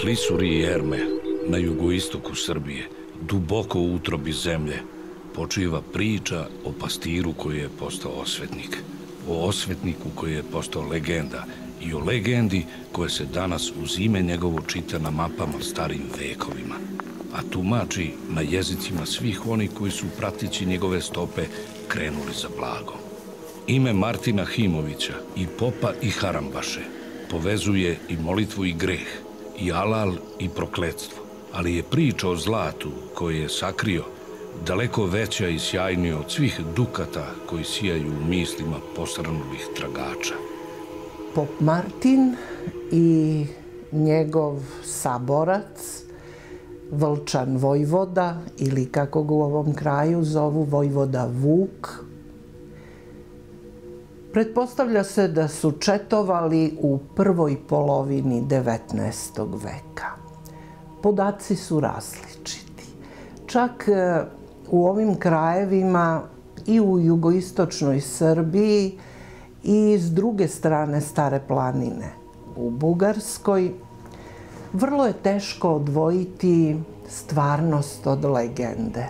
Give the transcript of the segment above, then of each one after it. Klisuri i Jerme, na jugoistoku Srbije, duboko u utrobi zemlje, počiva priča o pastiru koji je postao osvetnik, o osvetniku koji je postao legenda i o legendi koja se danas uz ime njegovo čita na mapama starim vekovima, a tumači na jezicima svih onih koji su prateći njegove stope krenuli za blago. Ime Martina Himovića, i popa i harambaše, povezuje i molitvu i greh, i alal i prokletstvo, ali je priča o zlatu koje je sakrio daleko veća i sjajnija od svih dukata koji sijaju u mislima posrnulih tragača. Pop Martin i njegov saborac, Vlčan Vojvoda, ili kako ga u ovom kraju zovu Vojvoda Vuk, pretpostavlja se da su četovali u prvoj polovini 19. veka. Podaci su različiti. Čak u ovim krajevima i u jugoistočnoj Srbiji i s druge strane Stare planine u Bugarskoj, vrlo je teško odvojiti stvarnost od legende.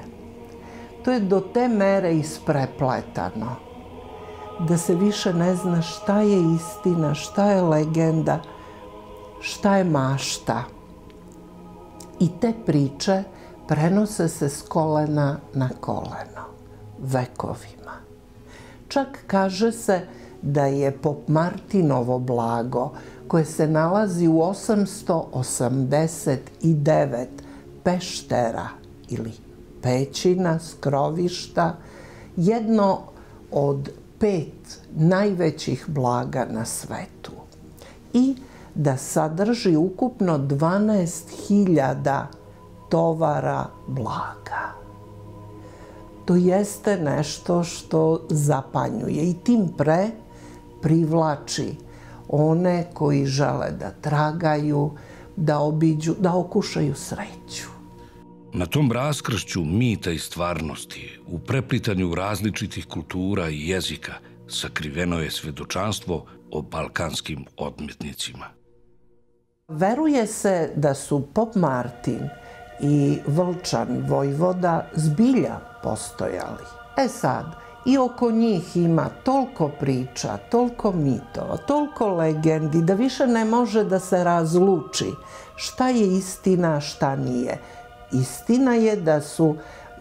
To je do te mere isprepletano da se više ne zna šta je istina, šta je legenda, šta je mašta. I te priče prenose se s kolena na koleno, vekovima. Čak kaže se da je Pop Martinovo blago, koje se nalazi u 889 peštera ili pećina, skrovišta, jedno od 5 najvećih blaga na svetu, i da sadrži ukupno 12.000 tovara blaga. To jeste nešto što zapanjuje i tim pre privlači one koji žele da tragaju, da obiđu, da okušaju sreću. Na tom raskršću mita i stvarnosti, u preplitanju različitih kultura i jezika, sakriveno je svedočanstvo o balkanskim odmetnicima. Veruje se da su Pop Martin i Vlčan Vojvoda zbilja postojali. E sad, i oko njih ima toliko priča, toliko mitova, toliko legendi, da više ne može da se razluči šta je istina, šta nije. Istina je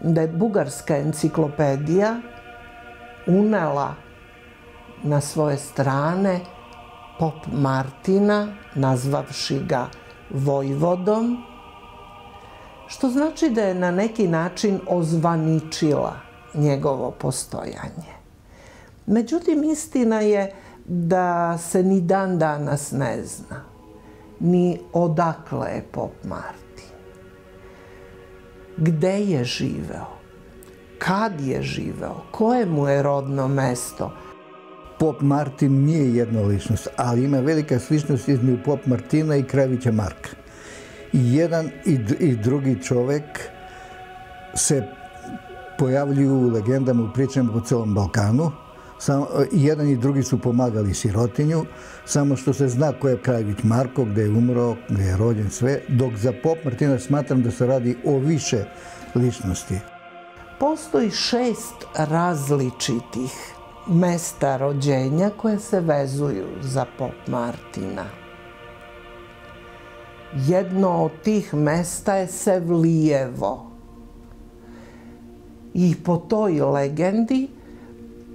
da je bugarska enciklopedija unela na svoje strane Pop Martina, nazvavši ga Vojvodom, što znači da je na neki način ozvaničila njegovo postojanje. Međutim, istina je da se ni dan danas ne zna ni odakle je Pop Martin, gde je živeo, kad je živeo, koje mu je rodno mesto. Pop Martin nije jedna ličnost, ali ima velika sličnost između Pop Martina i Kraljevića Marka. I jedan i drugi čovek se pojavljuju u legendama, u pričama po celom Balkanu. Jedan i drugi su pomagali sirotinju, samo što se zna ko je Kraljević Marko, gde je umro, gde je rođen, sve, dok za Pop Martina smatram da se radi o više ličnosti. Postoji 6 različitih mesta rođenja koje se vezuju za Pop Martina. Jedno od tih mesta je Sevlijevo. I po toj legendi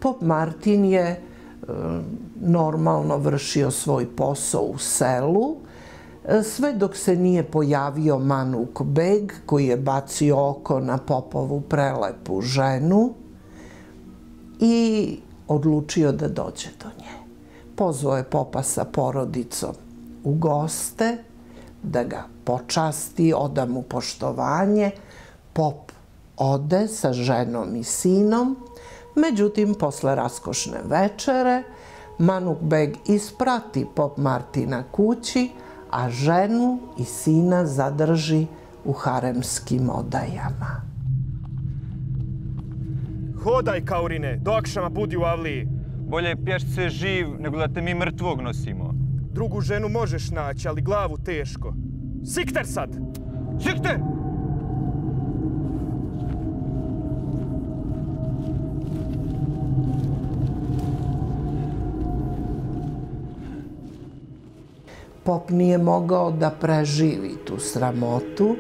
Pop Martin je normalno vršio svoj posao u selu, sve dok se nije pojavio Manuk Beg, koji je bacio oko na popovu prelepu ženu i odlučio da dođe do nje. Pozvao je popa sa porodicom u goste da ga počasti, oda mu poštovanje. Pop ode sa ženom i sinom. Međutim, posle raskošne večere, Manuk Beg isprati Pop Martina kući, a ženu i sina zadrži u haremskim odajama. Hodaj, Kaurine, do akšama budi u avliji. Bolje je pješce živ, nego da te mi mrtvog nosimo. Drugu ženu možeš naći, ali glavu teško. Sikter sad! Sikter! Pop nije mogao da preživi tu sramotu.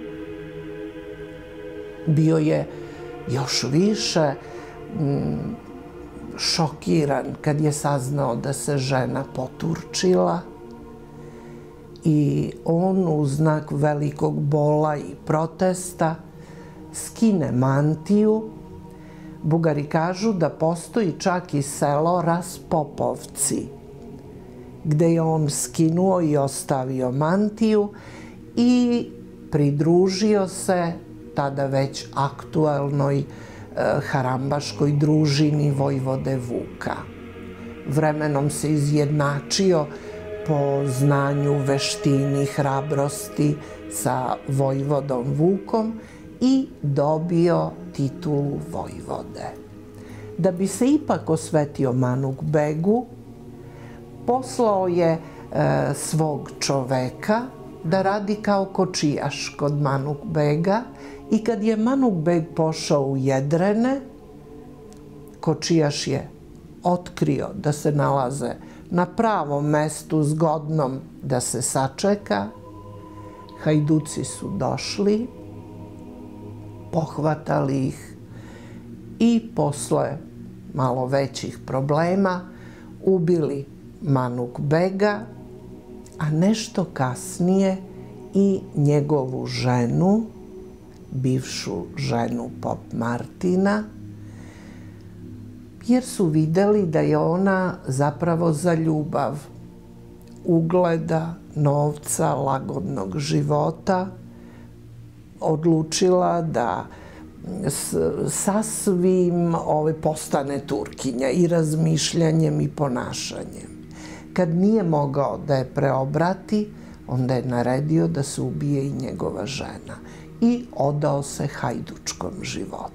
Bio je još više šokiran kad je saznao da se žena poturčila i on u znak velikog bola i protesta skine mantiju. Bugari kažu da postoji čak i selo Raspopovci, gde je on skinuo i ostavio mantiju i pridružio se tada već aktualnoj harambaškoj družini Vojvode Vuka. Vremenom se izjednačio po znanju, veštini, hrabrosti sa Vojvodom Vukom i dobio titulu vojvode. Da bi se ipak osvetio Manuk Begu, poslao je svog čoveka da radi kao kočijaš kod Manuk Bega i kad je Manuk Beg pošao u Jedrene, kočijaš je otkrio da se nalaze na pravom mestu zgodnom da se sačeka. Hajduci su došli, pohvatali ih i posle malo većih problema ubili Manuk Bega, a nešto kasnije i njegovu ženu, bivšu ženu Pop Martina, jer su videli da je ona zapravo za ljubav ugleda, novca, lagodnog života odlučila da sasvim postane Turkinja i razmišljanjem i ponašanjem. Kad nije mogao da je preobrati, onda je naredio da se ubije i njegova žena i odao se hajdučkom životu.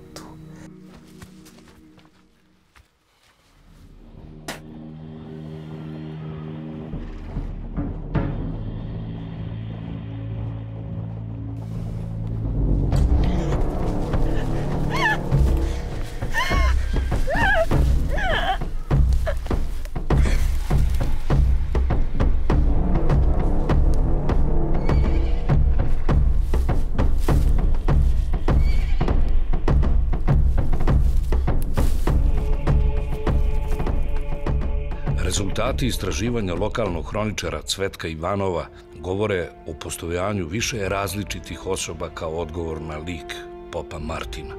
Rezultati istraživanja lokalnog hroničara Svetka Ivanova govore o postojanju više različitih osoba kao odgovor na lik Popa Martina.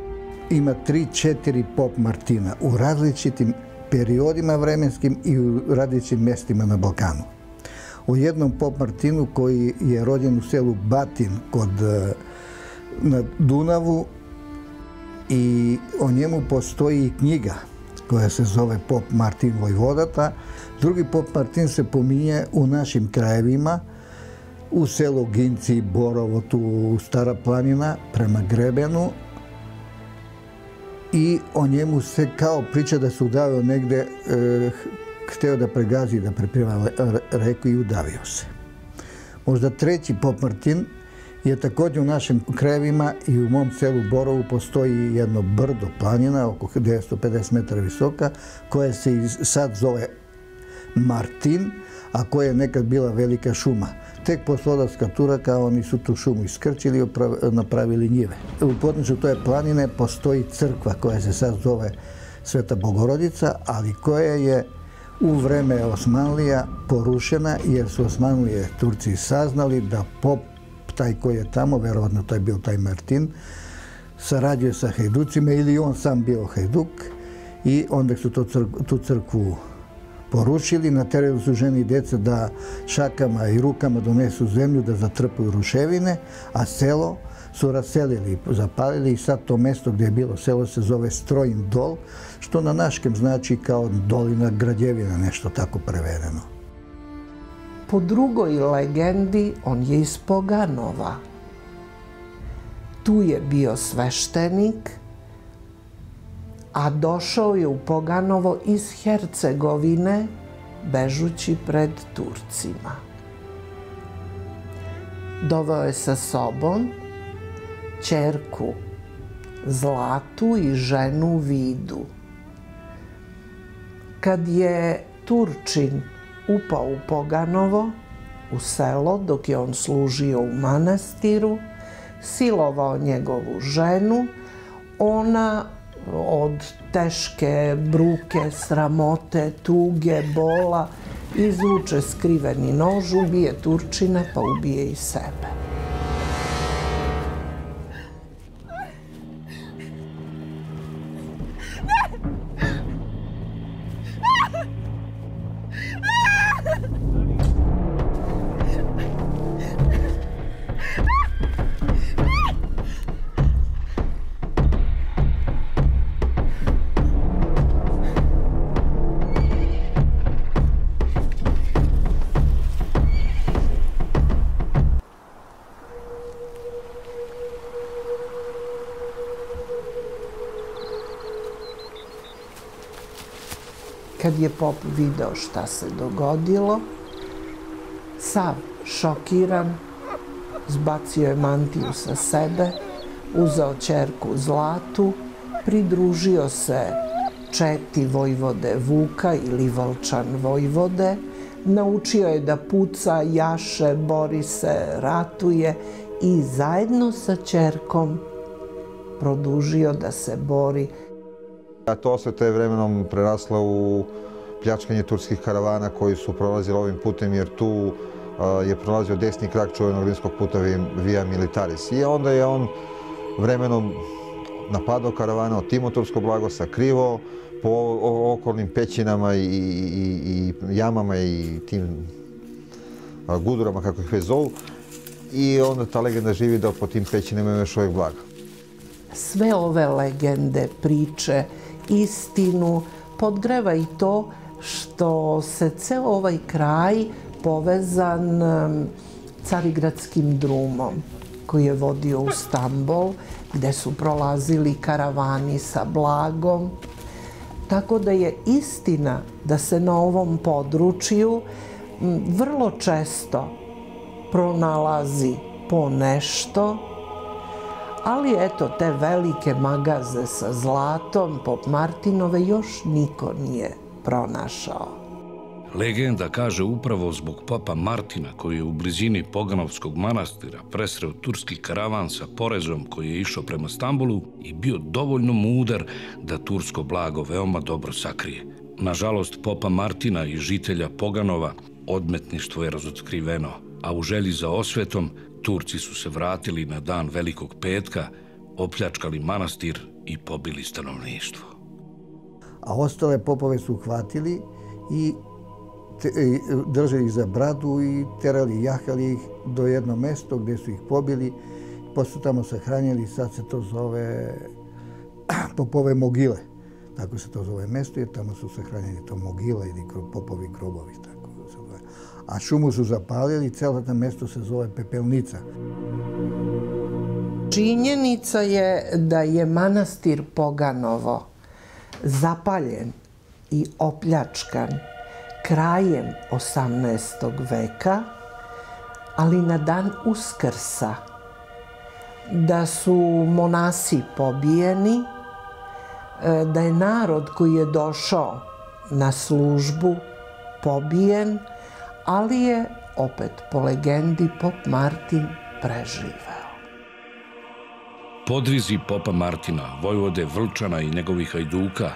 Ima 3-4 Pop Martina u različitim periodima vremenskim i u različitim mjestima na Balkanu. U jednom Pop Martinu koji je rođen u selu Batin na Dunavu i o njemu postoji knjiga koja se zove Pop Martin Vojvodata. Drugi Pop Martin se pominje u našim krajevima, u selu Ginci, Borovo, tu Stara Planina, prema Grebenu. I o njemu se kao priča da se udavio negde, hteo da pregazi, da prepliva reku i udavio se. Možda treći Pop Martin je također u našim krajevima i u mom selu Borovu postoji jedno brdo, planina oko 950 metara visoka, koja se sad zove Martin, a koja je nekad bila velika šuma. Tek poslodavska turaka, oni su tu šumu iskrčili i napravili njive. U podnoću toje planine postoji crkva koja se sad zove Sveta Bogorodica, ali koja je u vreme Osmanlija porušena jer su Osmanlije Turci saznali da pop taj koji je tamo, verovatno to je bio taj Martin, sarađuje sa hajducima ili on sam bio hajduk i onda su tu crkvu porušili. Naterali su žene i djece da šakama i rukama donesu zemlju da zatrpaju ruševine, a selo su raselili, zapalili i sad to mesto gdje je bilo selo se zove Stроин дол, što na naškem znači kao dolina građevina, nešto tako prevedeno. Po drugoj legendi, on je iz Poganova. Tu je bio sveštenik, a došao je u Poganovo iz Hercegovine, bežući pred Turcima. Doveo je sa sobom ćerku Zlatu i ženu Vidu. Kad je Turčin upao u Poganovo, u selo, dok je on služio u manastiru, silovao njegovu ženu, ona od teške bruke, sramote, tuge, bola, izvuče skriveni nož, ubije Turčina, pa ubije i sebe. Kad je pop video šta se dogodilo, sav šokiran, zbacio je mantiju sa sebe, uzeo ćerku Zlatu, pridružio se četi Vojvode Vuka ili Vlčan Vojvode, naučio je da puca, jaše, bori se, ratuje i zajedno sa ćerkom produžio da se bori. A to osveta je vremenom prerasla u pljačkanje turskih karavana koji su prolazili ovim putem, jer tu je prolazio desni krak čuvenog rimskog puta Via Militaris. I onda je on vremenom napadao karavana od Timotursko blago, sakrivo po okolnim pećinama i jamama i tim gudurama, kako ih već zovu. I onda ta legenda živi da po tim pećinama ima još uvijek blaga. Sve ove legende, priče, istinu podgreva i to što se ceo ovaj kraj povezan Carigradskim drumom koji je vodio u Stambol, gde su prolazili karavani sa blagom. Tako da je istina da se na ovom području vrlo često pronalazi po nešto, ali eto, te velike magaze sa zlatom pop Martinove još niko nije pronašao. Legenda kaže upravo zbog popa Martina, koji je u blizini Poganovskog manastira presreo turski karavan sa porezom koji je išao prema Stambolu i bio dovoljno mudar da tursko blago veoma dobro sakrije. Nažalost, popa Martina i žitelja Poganova odmetništvo je razotkriveno, a u želji za osvetom Turci su se vratili na dan Velikog petka, opljačkali manastir i pobili stanovništvo. A ostale popove su uhvatili i držali ih za bradu i terali, jahali ih do jedno mesto gdje su ih pobili. Posle tamo sahranjili, sad se to zove popove mogile. Tako se to zove mesto jer tamo su sahranjeni to mogile ili popovi grobovi. A šumu su zapalili i celo to mesto se zove Pepelnica. Činjenica je da je manastir Poganovo zapaljen i opljačkan krajem 18. veka, ali na dan Uskrsa, da su monasi pobijeni, da je narod koji je došao na službu pobijen, ali je, opet po legendi, pop Martin preživeo. Podvizi popa Martina, vojvode Vlčana i njegovih hajduka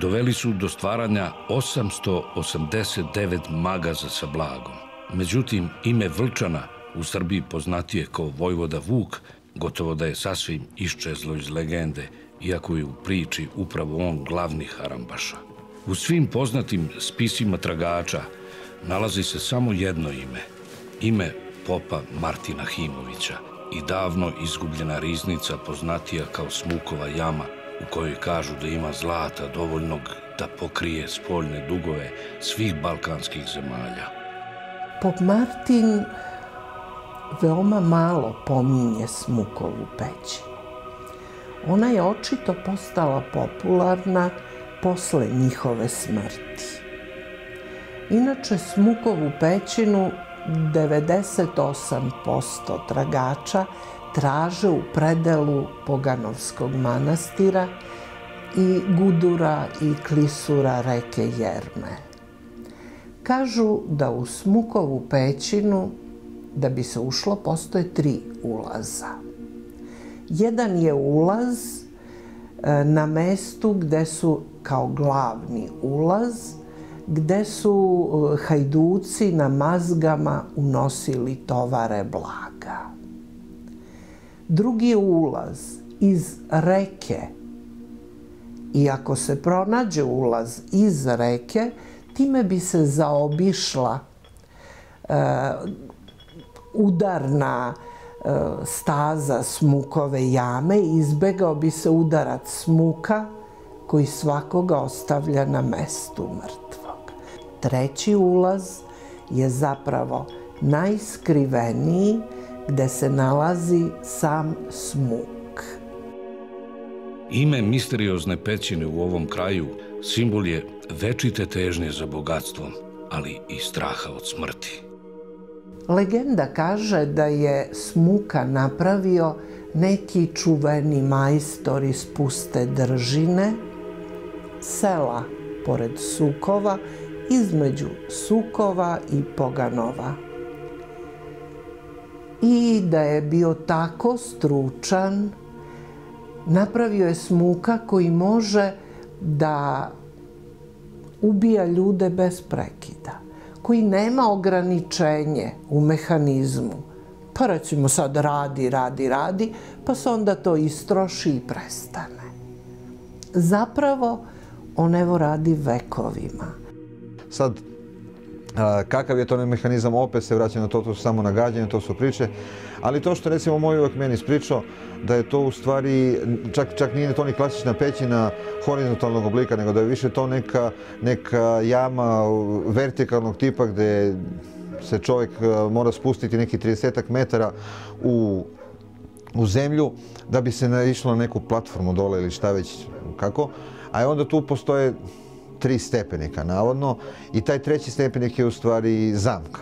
doveli su do stvaranja 889 magaza sa blagom. Međutim, ime Vlčana, u Srbiji poznatije kao Vojvoda Vuk, gotovo da je sasvim iščezlo iz legende, iako je u priči upravo on glavni harambaša. U svim poznatim spisima tragača nalazi se samo jedno ime, ime popa Martina Himovića i davno izgubljena riznica poznatija kao Smukova jama, u kojoj kažu da ima zlata dovoljnog da pokrije spoljne dugove svih balkanskih zemalja. Pop Martin veoma malo pominje Smukovu pećinu. Ona je očito postala popularna posle njihove smrti. Inače, Smukovu pećinu 98% tragača traže u predelu Poganovskog manastira i Gudura i Klisura reke Jerme. Kažu da u Smukovu pećinu, da bi se ušlo, postoje 3 ulaza. Jedan je ulaz na mestu gde su, kao glavni ulaz, gde su hajduci na mazgama unosili tovare blaga. Drugi je ulaz iz reke. I ako se pronađe ulaz iz reke, time bi se zaobišla udarna staza Smukove jame i izbegao bi se udarac Smuka koji svakoga ostavlja na mestu mrtvog. Treći ulaz je zapravo najskriveniji, gde se nalazi sam Smuk. Ime misteriozne pećine u ovom kraju simbol je večite težnje za bogatstvom, ali i straha od smrti. Legenda kaže da je Smuka napravio neki čuveni majstor iz Puste Držine, sela pored Sukova, između Sukova i Poganova. I da je bio tako stručan, napravio je Smuka koji može da ubija ljude bez prekida, koji nema ograničenje u mehanizmu. Pa recimo sad radi, pa se onda to istroši i prestane. Zapravo, on evo radi vekovima. Sad, kakav je to mehanizam, opet se vraća na to, to su samo nagađanje, to su priče. Ali to što recimo moj uvek meni ispričao, da je to u stvari, čak nije to ni klasična pećina horizontalnog oblika, nego da je više to neka jama vertikalnog tipa gde se čovjek mora spustiti neki 30-ak metara u zemlju da bi se naišlo na neku platformu dole ili šta već kako. A onda tu postoje 3 stepenika, navodno, i taj treći stepenik je u stvari zamka.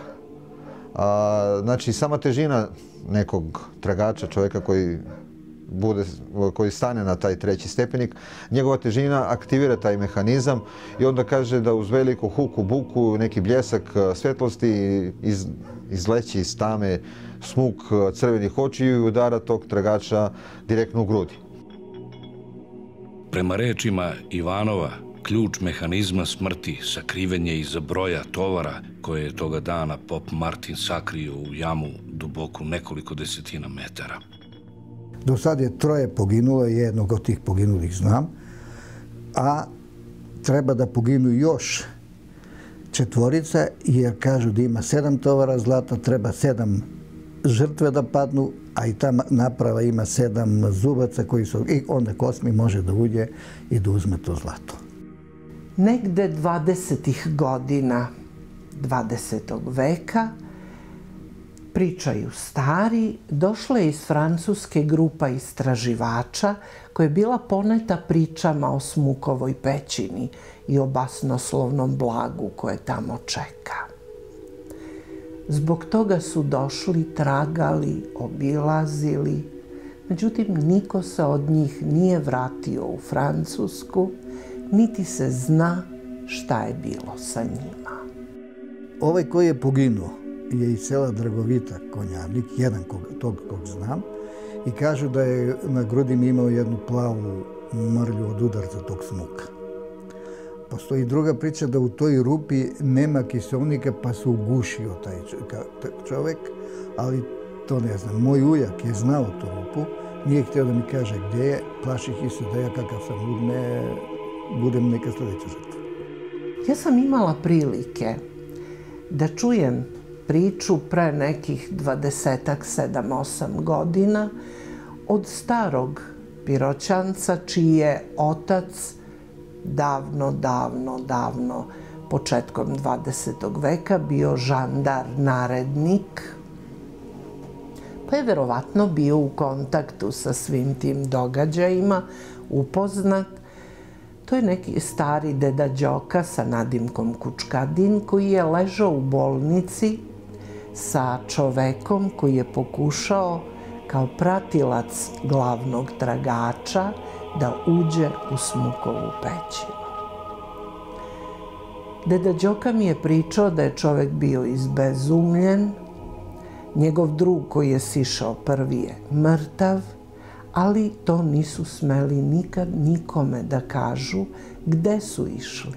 Znači, sama težina nekog tragača, čovjeka koji stane na taj treći stepenik, njegova težina aktivira taj mehanizam i onda kaže da uz veliku huku, buku, neki bljesak svjetlosti izleći iz tame Smuk crvenih očiju i udara tog tragača direktno u grudi. Prema rečima Ivanova, ključ mehanizma smrti, sakrivanje iza broja tovara koje je toga dana pop Martin sakrio u jamu duboku nekoliko desetina metara. Do sad je 3 poginulo, jednog od tih poginulih znam, a treba da poginu još 4, jer kažu da ima 7 tovara zlata, treba 7 žrtve da padnu, a i ta naprava ima 7 zubaca koji su, i onda 8. može da uđe i da uzme to zlato. Negde 20. godina 20. veka, pričaju stari, došla je iz Francuske grupa istraživača koja je bila poneta pričama o Smukovoj pećini i o basnoslovnom blagu koje tamo čeka. Zbog toga su došli, tragali, obilazili, međutim niko se od njih nije vratio u Francusku, niti se zna šta je bilo sa njima. Ovaj koji je poginuo je iz sela Dragovita konjarnik, jedan tog kog znam, i kažu da je na grudima imao jednu plavu mrlju od udarca tog Smuka. Postoji druga priča da u toj rupi nema kiseonika pa se ugušio taj čovjek, ali to ne znam. Moj ujak je znao tu rupu, nije htio da mi kaže gdje je, plaših se da ja kakav sam udne, budem neka sljedeća žrtva. Ja sam imala prilike da čujem priču pre nekih 20-ak, 7-8 godina od starog Piroćanca, čiji je otac davno, početkom 20. veka bio žandar narednik, pa je verovatno bio u kontaktu sa svim tim događajima, upoznat. To je neki stari deda Đoka sa nadimkom Kučkadin koji je ležao u bolnici sa čovekom koji je pokušao kao pratilac glavnog tragača da uđe u Smukovu pećinu. Deda Đoka mi je pričao da je čovek bio izbezumljen, njegov drug koji je sišao prvi je mrtav, ali to nisu smeli nikad nikome da kažu gde su išli.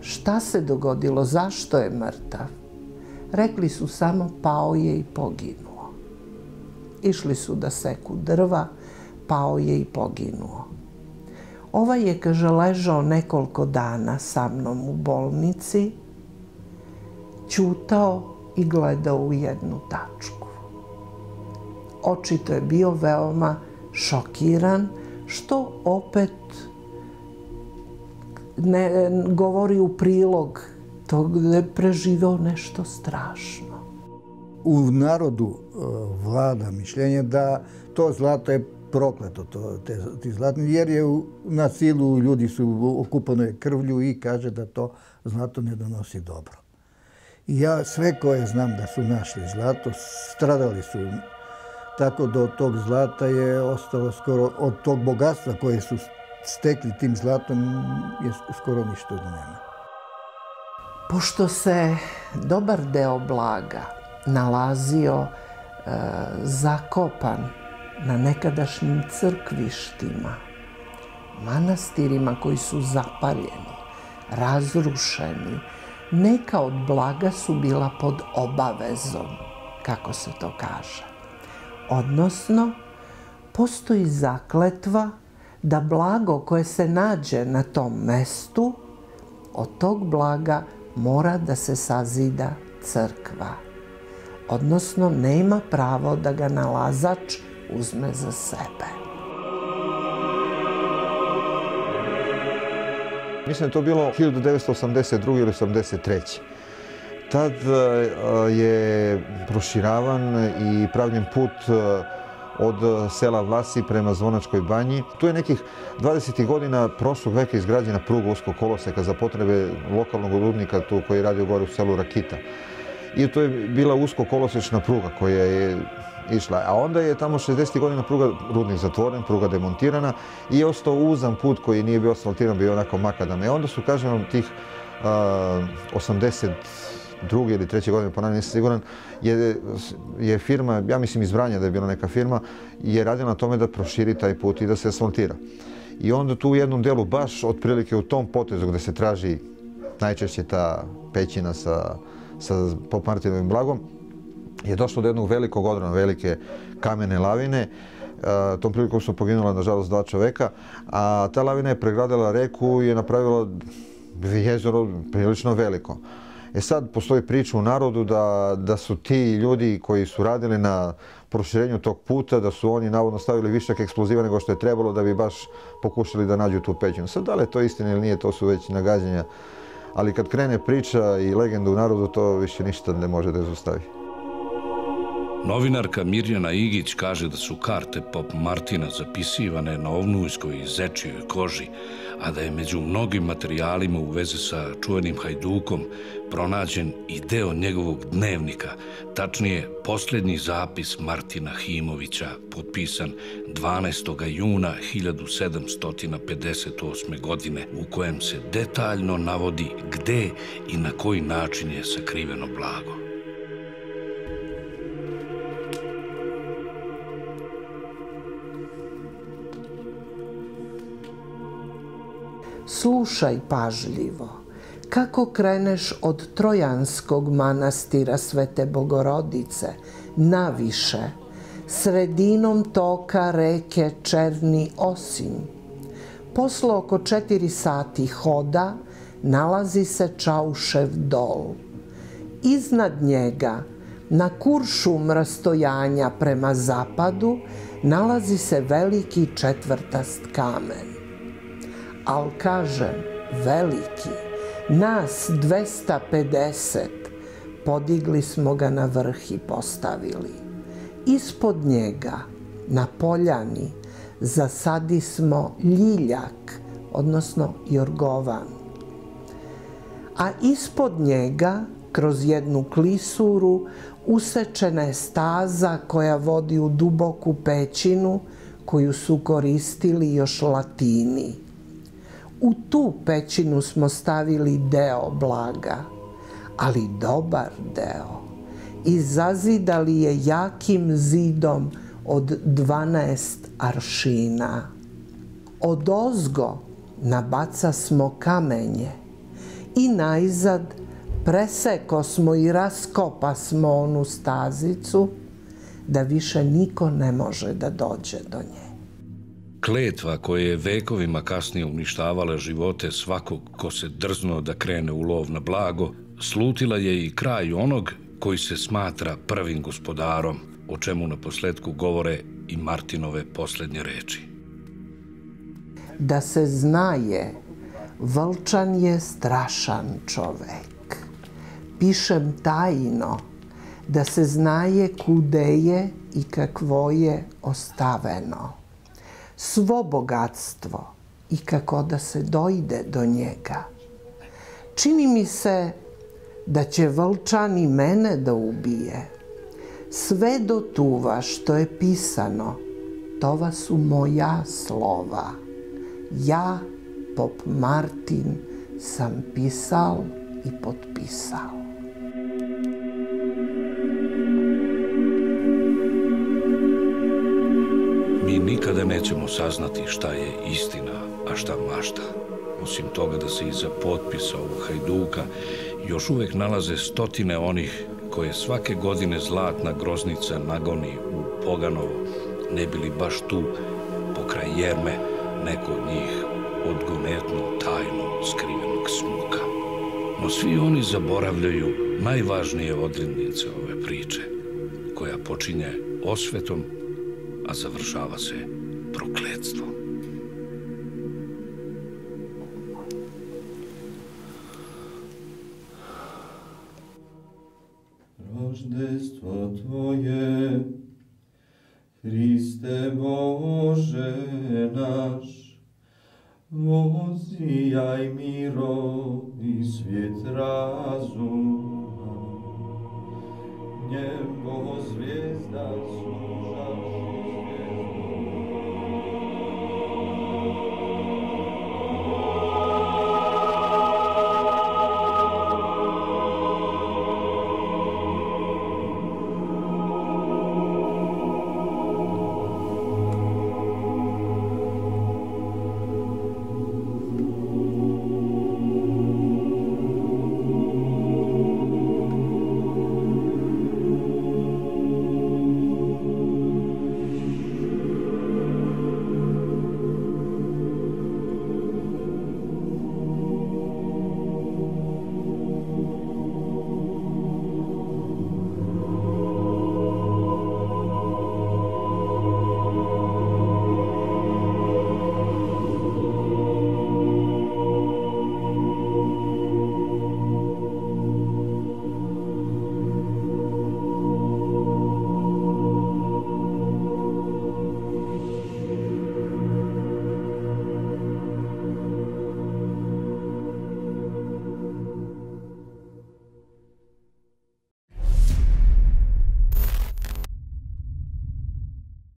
Šta se dogodilo, zašto je mrtav? Rekli su samo pao je i poginuo. Išli su da seku drva, pao je i poginuo. Ovaj je, kaže, ležao nekoliko dana sa mnom u bolnici, ćutao i gledao u jednu tačku. Očito je bio veoma šokiran, što opet ne govori u prilog tog da je preživeo nešto strašno. U narodu vlada mišljenje da to zlato je prokleto, ti zlatni, jer je na silu ljudi su okupano je krvlju i kaže da to zlato ne donosi dobro. I ja sve koje znam da su našli zlato, stradali su. Tako da od tog zlata je ostalo skoro, od tog bogatstva koje su stekli tim zlatom je skoro ništa da nema. Pošto se dobar deo blaga nalazio zakopan na nekadašnjim crkvištima, manastirima koji su zapaljeni, razrušeni, neka od blaga su bila pod obavezom, kako se to kaže. Odnosno, postoji zakletva da blago koje se nađe na tom mestu, od tog blaga mora da se sazida crkva. Odnosno, nema pravo da ga nalazač uzme za sebe. Mislim da je to bilo 1982. ili 1983. Tad je proširavan i pravljen put od sela Vlasi prema Zvonačkoj banji. Tu je nekih 20. godina prošlog veka izgrađena pruga Usko Koloseka za potrebe lokalnog rudnika tu koji je radio gore u selu Rakita. I to je bila usko kolosečna pruga koja je išla. A onda je tamo 60. godina pruga rudnik zatvoren, pruga demontirana i je ostao uzan put koji nije bio asfaltiran, bio onako makadam. I onda su, kažem vam, tih 82. ili 3. godine, ponavljam, nisam siguran, je firma, ja mislim iz Vranja da je bila neka firma, je radila na tome da proširi taj put i da se asfaltira. I onda tu u jednom delu, baš otprilike u tom potezu gde se traži najčešće ta pećina sa Pop Martinovim blagom, je došlo do jednog velikog odrona, velike kamene lavine. Tom prilikom su poginula, nažalost, 2 čoveka, a ta lavina je pregradila reku i je napravila jezero prilično veliko. E sad postoji priča u narodu da su ti ljudi koji su radili na proširenju tog puta, da su oni navodno stavili višak eksploziva nego što je trebalo da bi baš pokušali da nađu tu pećinu. Sad, da li je to istina ili nije, to su već nagađanja. Ali kad krene priča i legenda u narodu, to više ništa ne može da je zaustavi. Novinarka Mirjana Igić kaže da su karte Pop Martina zapisivane na ovnujskoj i zečijoj koži, a da je među mnogim materijalima u vezi sa čuvenim Hajdukom pronađen i deo njegovog dnevnika, tačnije posljednji zapis Martina Himovića, potpisan 12. juna 1758. godine, u kojem se detaljno navodi gde i na koji način je sakriveno blago. Slušaj pažljivo kako kreneš od Trojanskog manastira Svete Bogorodice naviše, sredinom toka reke Černi Osin. Posle oko 4 sati hoda nalazi se Čaušev dol. Iznad njega, na kuršum rastojanja prema zapadu, nalazi se veliki četvrtast kamen. Al kažem, veliki, nas 250, podigli smo ga na vrh i postavili. Ispod njega, na poljani, zasadi smo ljiljak, odnosno jorgovan. A ispod njega, kroz jednu klisuru, usečena je staza koja vodi u duboku pećinu koju su koristili još Latini. U tu pećinu smo stavili deo blaga, ali dobar deo, i zazidali je jakim zidom od 12 aršina. Odozgo nabaca smo kamenje i najzad preseko smo i raskopa smo onu stazicu da više niko ne može da dođe do nje. Kletva koja je vekovima kasnije uništavala živote svakog ko se drznuo da krene u lov na blago, slutila je i kraj onog koji se smatra prvim gospodarom, o čemu naposletku govore i Martinove posljednje reči. Da se znaje, Vlčan je strašan čovek. Pišem tajno, da se znaje kude je i kakvo je ostaveno. Svo bogatstvo i kako da se dojde do njega. Čini mi se da će Vlčan i mene da ubije. Sve do tuva što je pisano, tova su moja slova. Ja, pop Martin, sam pisal i potpisal. Mi nikada nećemo saznati šta je istina, a šta mašta. Osim toga da se iza potpisa ovog hajduka još uvek nalaze stotine onih koje svake godine zlatna groznica nagoni u Poganovo, ne bili baš tu, pokraj Jerme, neko od njih odgonetno, tajno, skrivenog smuka. No svi oni zaboravljaju najvažnije odrednice ove priče, koja počinje osvetom, a završava se prokletstvom. Roždestvo Tvoje, Hriste Bože naš, vozijaj miro i svijet razuma, nebo zvijezda sužaš.